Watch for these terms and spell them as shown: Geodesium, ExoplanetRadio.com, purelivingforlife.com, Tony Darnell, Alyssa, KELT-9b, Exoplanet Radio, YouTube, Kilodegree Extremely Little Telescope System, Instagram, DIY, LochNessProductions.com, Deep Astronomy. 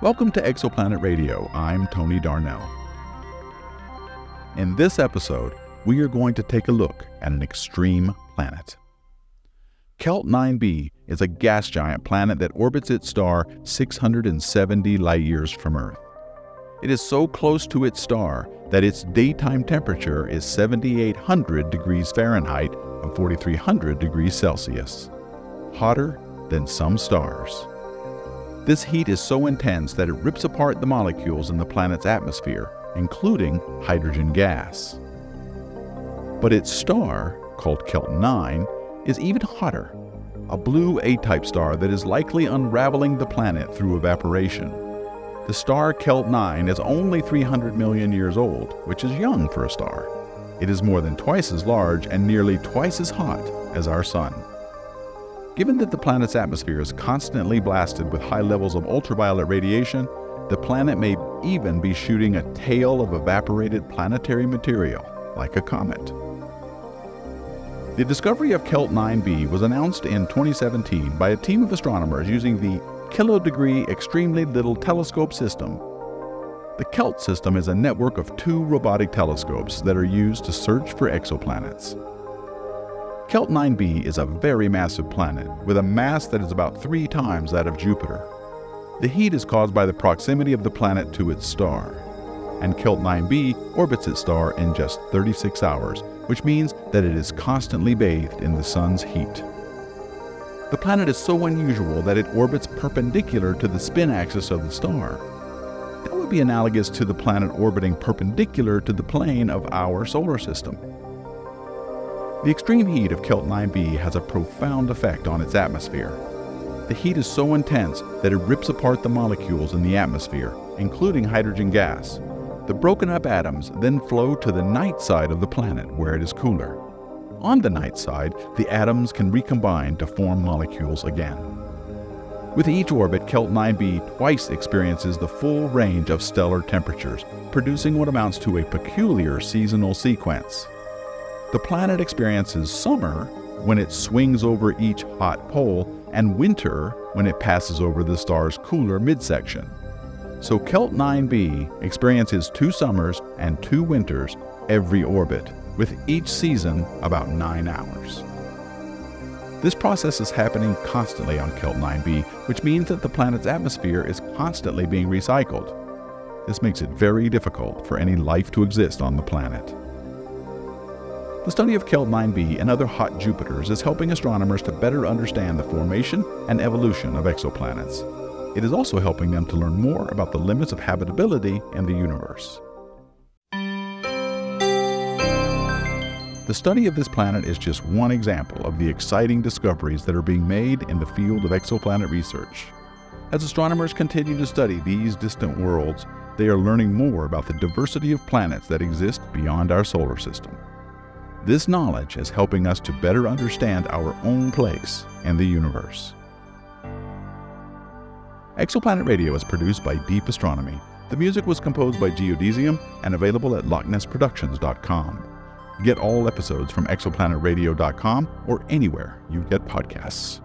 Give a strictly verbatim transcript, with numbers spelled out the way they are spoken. Welcome to Exoplanet Radio. I'm Tony Darnell. In this episode, we are going to take a look at an extreme planet. KELT nine b is a gas giant planet that orbits its star six hundred seventy light-years from Earth. It is so close to its star that its daytime temperature is seventy-eight hundred degrees Fahrenheit and forty-three hundred degrees Celsius, hotter than some stars. This heat is so intense that it rips apart the molecules in the planet's atmosphere, including hydrogen gas. But its star, called KELT nine, is even hotter, a blue A-type star that is likely unraveling the planet through evaporation. The star KELT nine is only three hundred million years old, which is young for a star. It is more than twice as large and nearly twice as hot as our Sun. Given that the planet's atmosphere is constantly blasted with high levels of ultraviolet radiation, the planet may even be shooting a tail of evaporated planetary material, like a comet. The discovery of KELT nine b was announced in twenty seventeen by a team of astronomers using the Kilodegree Extremely Little Telescope System. The KELT system is a network of two robotic telescopes that are used to search for exoplanets. KELT nine b is a very massive planet with a mass that is about three times that of Jupiter. The heat is caused by the proximity of the planet to its star, and KELT nine b orbits its star in just thirty-six hours, which means that it is constantly bathed in the Sun's heat. The planet is so unusual that it orbits perpendicular to the spin axis of the star. That would be analogous to the planet orbiting perpendicular to the plane of our solar system. The extreme heat of KELT nine b has a profound effect on its atmosphere. The heat is so intense that it rips apart the molecules in the atmosphere, including hydrogen gas. The broken up atoms then flow to the night side of the planet where it is cooler. On the night side, the atoms can recombine to form molecules again. With each orbit, KELT nine b twice experiences the full range of stellar temperatures, producing what amounts to a peculiar seasonal sequence. The planet experiences summer when it swings over each hot pole and winter when it passes over the star's cooler midsection. So KELT nine b experiences two summers and two winters every orbit, with each season about nine hours. This process is happening constantly on KELT nine b, which means that the planet's atmosphere is constantly being recycled. This makes it very difficult for any life to exist on the planet. The study of KELT nine b and other hot Jupiters is helping astronomers to better understand the formation and evolution of exoplanets. It is also helping them to learn more about the limits of habitability in the universe. The study of this planet is just one example of the exciting discoveries that are being made in the field of exoplanet research. As astronomers continue to study these distant worlds, they are learning more about the diversity of planets that exist beyond our solar system. This knowledge is helping us to better understand our own place in the universe. Exoplanet Radio is produced by Deep Astronomy. The music was composed by Geodesium and available at Loch Ness Productions dot com. Get all episodes from Exoplanet Radio dot com or anywhere you get podcasts.